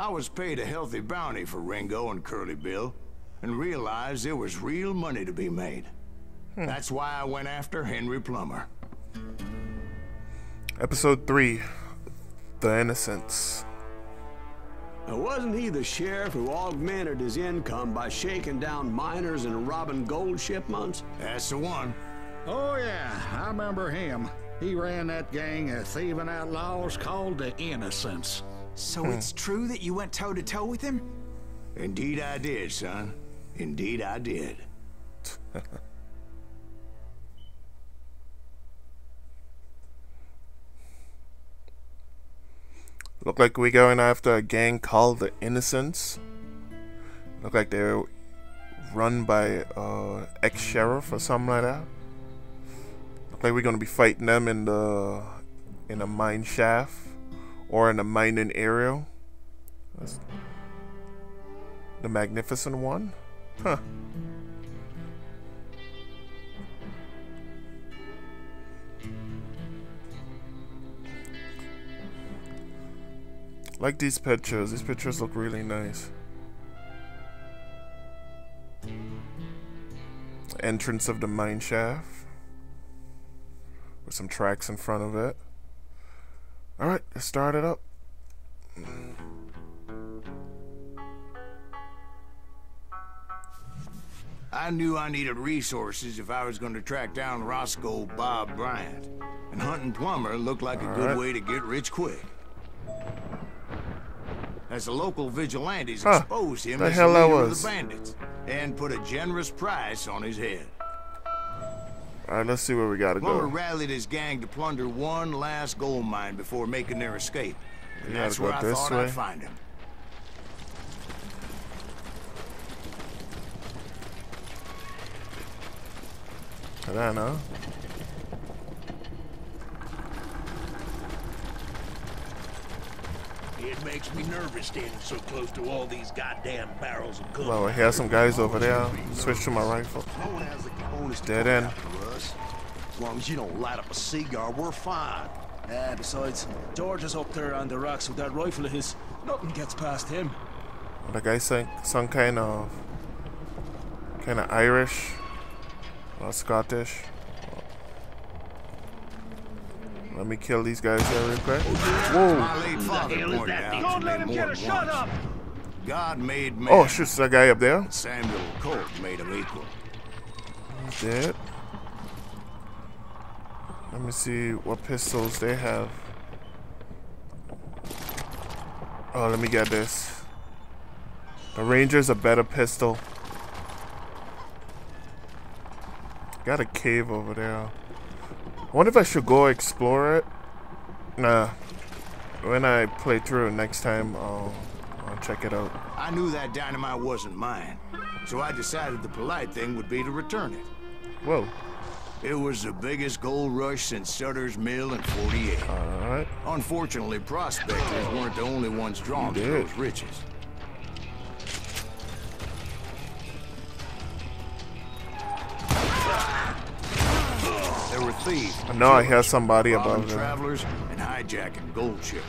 I was paid a healthy bounty for Ringo and Curly Bill and realized there was real money to be made. That's why I went after Henry Plummer. Episode 3, The Innocents. Now, wasn't he the sheriff who augmented his income by shaking down miners and robbing gold shipments? That's the one. Oh yeah, I remember him. He ran that gang of thieving outlaws called the Innocents. So it's true that you went toe-to-toe with him? Indeed I did, son. Indeed I did. Look like we're going after a gang called the Innocents. Look like they're run by ex-sheriff or something like that. Look like we're gonna be fighting them in the a mine shaft or in a mining area. That's the Magnificent One, huh? Like these pictures. These pictures look really nice. Entrance of the mine shaft with some tracks in front of it. All right, let's start it up. I knew I needed resources if I was going to track down Roscoe Bob Bryant, and hunting Plummer looked like a good way to get rich quick. As the local vigilantes exposed him as the leader of the bandits and put a generous price on his head. Alright, let's see where we gotta go. Plummer rallied his gang to plunder one last gold mine before making their escape. And that's where I thought I'd find him. I don't know. It makes me nervous standing so close to all these goddamn barrels of guns. Well, I hear some guys over there. Switch to my rifle. Dead end. As long as you don't light up a cigar, we're fine. Besides, George is up there on the rocks with that rifle of his. Nothing gets past him. Well, the guy sang some kind of Irish or Scottish. Let me kill these guys here real quick. Whoa! Don't let him get a shot up. God made man. Oh, shoots that guy up there. Samuel Colt made him equal. He's dead. Let me see what pistols they have. Oh, let me get this. The Ranger's a better pistol. Got a cave over there. I wonder if I should go explore it. Nah. When I play through next time, I'll check it out. I knew that dynamite wasn't mine, so I decided the polite thing would be to return it. Whoa. It was the biggest gold rush since Sutter's Mill in '48. Alright. Unfortunately, prospectors weren't the only ones drawn to those riches. I know I hear somebody above them. Travelers and hijacking gold ships.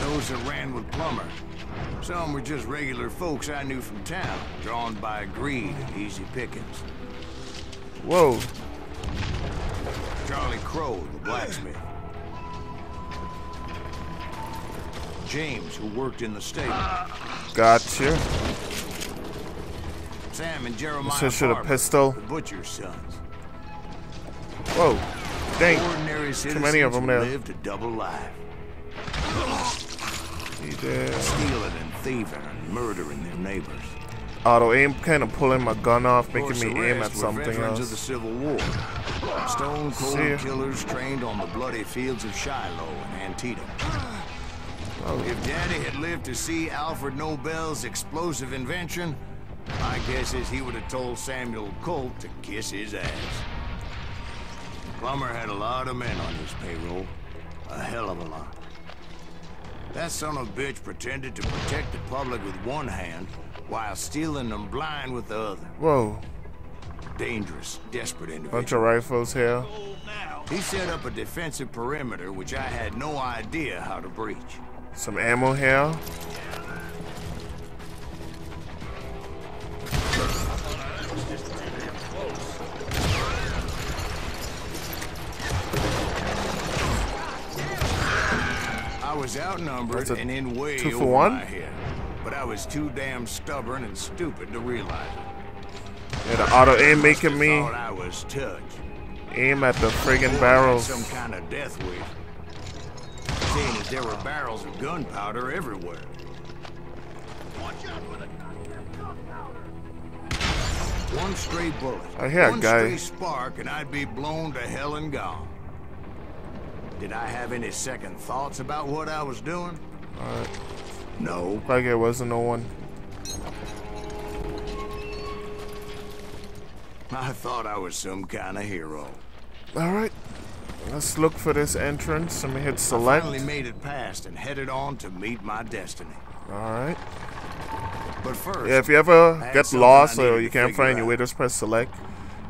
Those that ran with Plummer. Some were just regular folks I knew from town, drawn by greed and easy pickings. Whoa. Charlie Crow, the blacksmith. James, who worked in the stable. Gotcha. Sam and Jeremiah Harper, the butcher's sons. Whoa. Dang. Too many of them there. Lived a double life. Stealing and thieving and murdering their neighbors. Auto aim, kind of pulling my gun off, making me aim at something else. Of the Civil War. Stone cold killers trained on the bloody fields of Shiloh and Antietam. Oh. If Daddy had lived to see Alfred Nobel's explosive invention, my guess is he would have told Samuel Colt to kiss his ass. Plummer had a lot of men on his payroll. A hell of a lot. That son of a bitch pretended to protect the public with one hand while stealing them blind with the other. Whoa. dangerous, desperate individual. Bunch of rifles here. He set up a defensive perimeter, which I had no idea how to breach. Some ammo here. I was outnumbered and in way over my head, but I was too damn stubborn and stupid to realize it. Yeah, the auto aim making me I was touched. Aim at the friggin' barrels. Some kind of death wish. Seeing that there were barrels of gunpowder everywhere. Watch out for the gunpowder. One stray bullet. I hear a guy. One stray spark, and I'd be blown to hell and gone. Did I have any second thoughts about what I was doing? Alright. No. Like it wasn't no one. I thought I was some kind of hero. Alright. Let's look for this entrance. Let me hit select. I finally made it past and headed on to meet my destiny. Alright. But first, yeah, if you ever get lost or you can't find your way, just press select.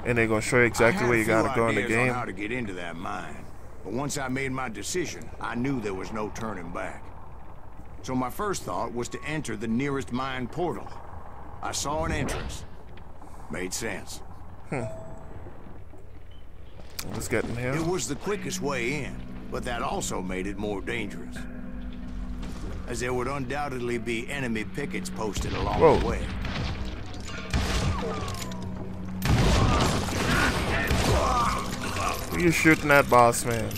And they're going to show you exactly where you got to go in the game. I had a few ideas on how to get into that mine. But once I made my decision, I knew there was no turning back. So my first thought was to enter the nearest mine portal. I saw an entrance. Made sense. Huh. Let's get in here. It was the quickest way in, but that also made it more dangerous, as there would undoubtedly be enemy pickets posted along the way. Who you shooting at, boss man?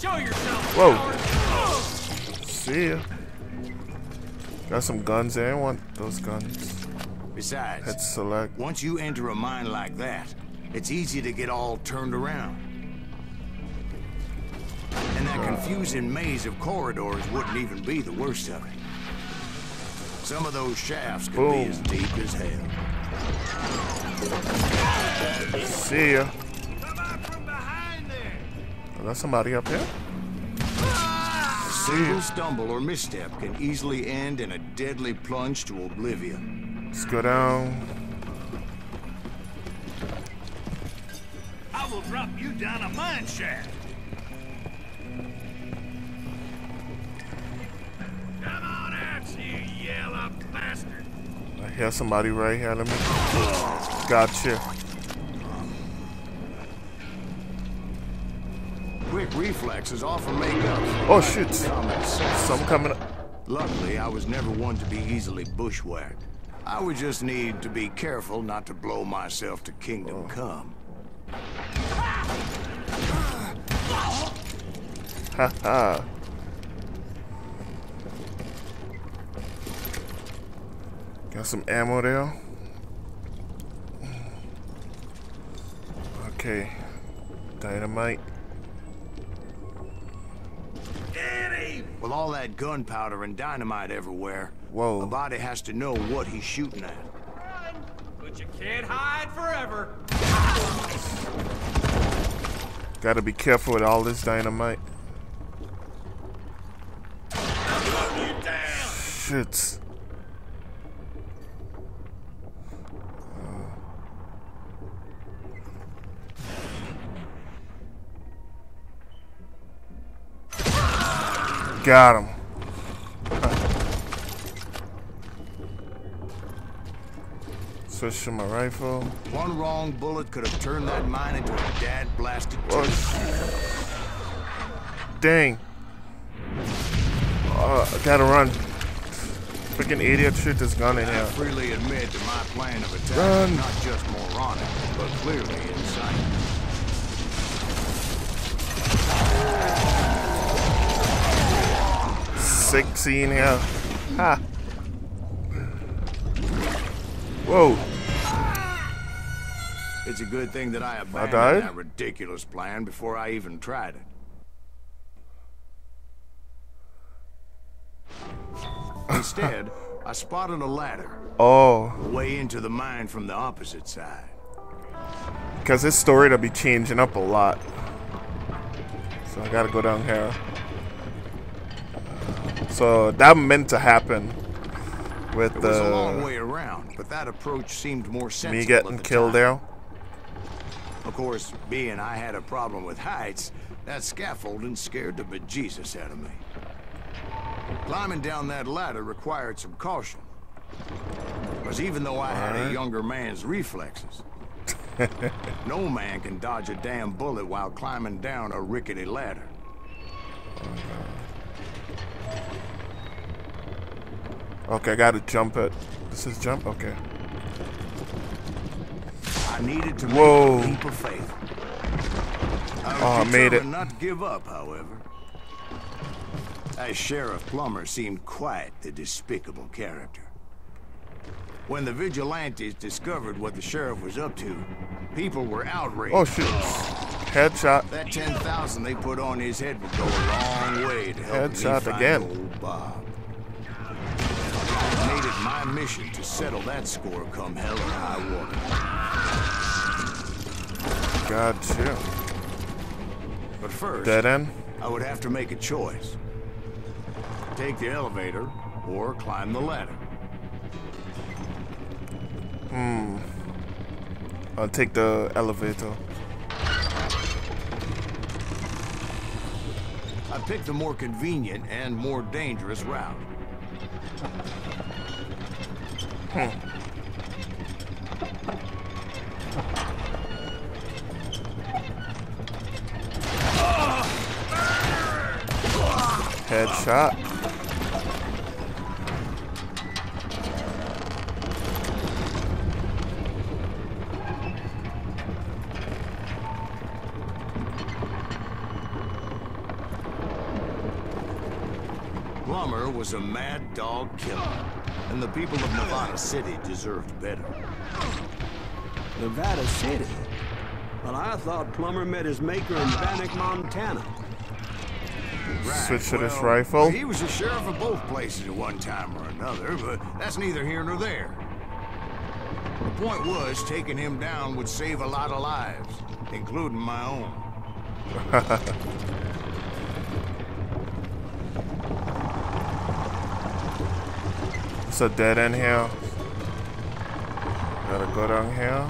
Show yourself. Whoa. Oh. See ya. Got some guns there. I want those guns. Besides, hit select. Once you enter a mine like that, it's easy to get all turned around. And that confusing maze of corridors wouldn't even be the worst of it. Some of those shafts could be as deep as hell. See ya. That's somebody up here. A single stumble or misstep can easily end in a deadly plunge to oblivion. Let's go down. I will drop you down a mine shaft. Come on out, you yellow bastard. I hear somebody right here. Let me. Gotcha. Quick reflexes often make up. Oh shit! Some coming up. Luckily, I was never one to be easily bushwhacked. I would just need to be careful not to blow myself to kingdom come. Ha ha. Got some ammo there. Okay. Dynamite. Get him! With all that gunpowder and dynamite everywhere, a body has to know what he's shooting at. Run, but you can't hide forever. Gotta be careful with all this dynamite. Shit. Got him. Switch to my rifle. One wrong bullet could have turned that mine into a dad-blasted Dang. I gotta run. Freaking idiot shoot this gun in here. I freely admit to my plan of attack is not just moronic, but clearly insane. Here. Ha. Whoa. It's a good thing that I abandoned that ridiculous plan before I even tried it. Instead, I spotted a ladder. Way into the mine from the opposite side. Because this story will be changing up a lot. So I gotta go down here. So that meant to happen with the. It was a long way around, but that approach seemed more sensible. Me getting killed there. Of course, being I had a problem with heights, that scaffolding scared the bejesus out of me. Climbing down that ladder required some caution. Because even though I had a younger man's reflexes, no man can dodge a damn bullet while climbing down a rickety ladder. Okay, I gotta jump it. This is jump? Okay. I needed to make a leap of faith. I made it. Not give up, however. As Sheriff Plummer seemed quite the despicable character. When the vigilantes discovered what the sheriff was up to, people were outraged. Oh shit! Headshot. That 10,000 they put on his head would go a long way to help me find old Bob. I made it my mission to settle that score come hell or high water. Gotcha. But first, dead end? I would have to make a choice: take the elevator or climb the ladder. I'll take the elevator. I picked the more convenient and more dangerous route. Headshot. Plummer was a mad dog killer, and the people of Nevada City deserved better. Nevada City? Well, I thought Plummer met his maker in Bannack, Montana. Right. Switch to this rifle. He was the sheriff of both places at one time or another, but that's neither here nor there. The point was, taking him down would save a lot of lives, including my own. It's a dead end here. Gotta go down here.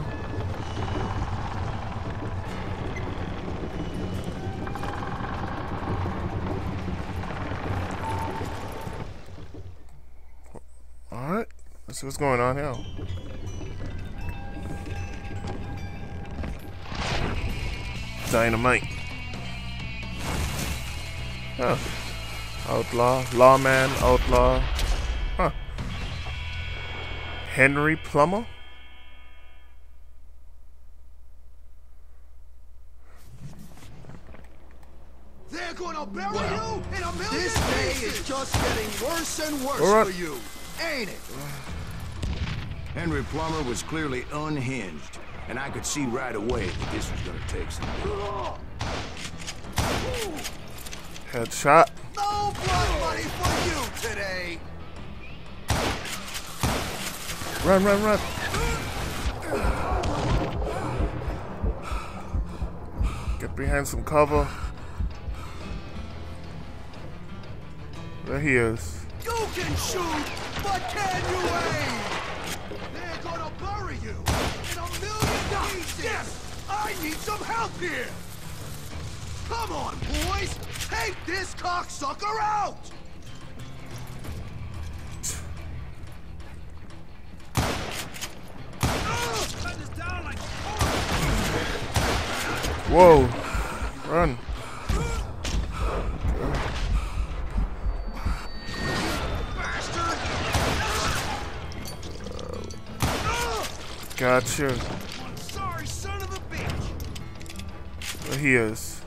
Alright, let's see what's going on here. Dynamite. Huh. Outlaw, lawman, outlaw. Henry Plummer? They're gonna bury you in a million pieces! This day is just getting worse and worse for you, ain't it? Henry Plummer was clearly unhinged, and I could see right away that this was gonna take some time. Headshot. No blood money for you today! Run, run, run. Get behind some cover. There he is. You can shoot, but can you aim? They're gonna bury you in a million pieces. Yes, I need some help here. Come on, boys. Take this cocksucker out. Whoa, run. Gotcha. I'm sorry, son of a bitch. There he is.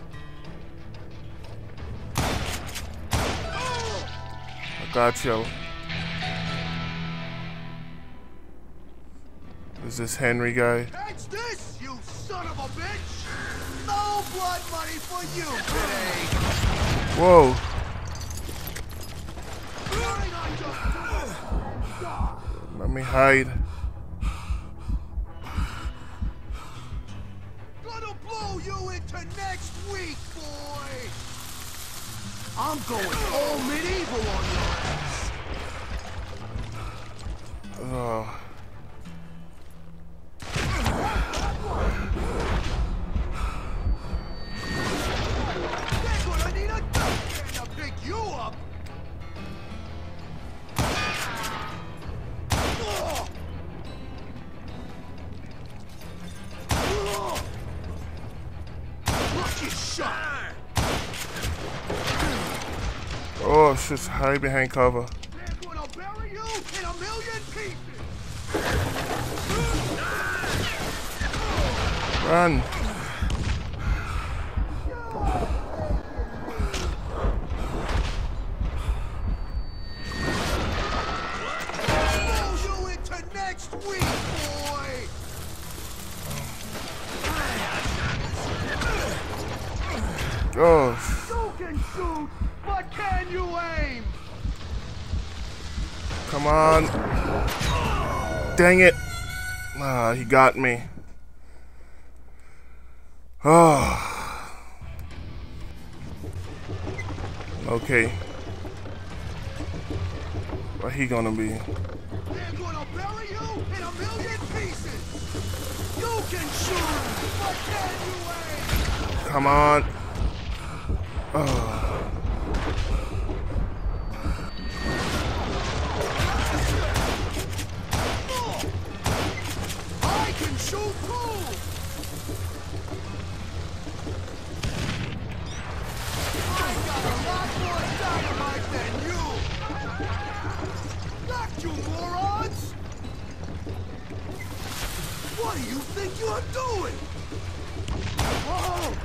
I got you. Is this Henry guy? Catch this, you son of a bitch! No blood money for you today. Whoa. Let me hide. Gonna blow you into next week, boy. I'm going all medieval on your ass. Oh. Oh, shit, hurry behind cover. They're gonna bury you in a million pieces. Run. Come on. Dang it. Ah, he got me. Oh. Okay. Where he gonna be? They're gonna bury you in a million pieces. You can shoot, but can you aim? Come on. Oh. What do you think you are doing? Oh!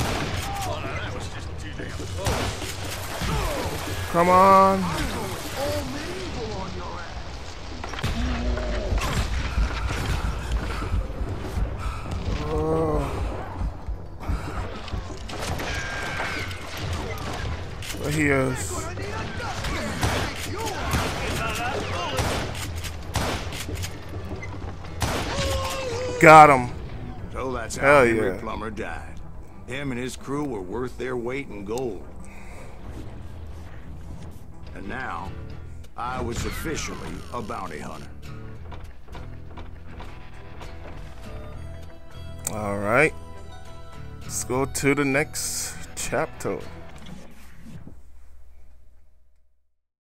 Oh, no, that was just too damn close. Come on! I know it's all medieval on your ass. Oh. Well, he is. Got him. So that's how Henry Plummer died. Him and his crew were worth their weight in gold. And now, I was officially a bounty hunter. All right. Let's go to the next chapter.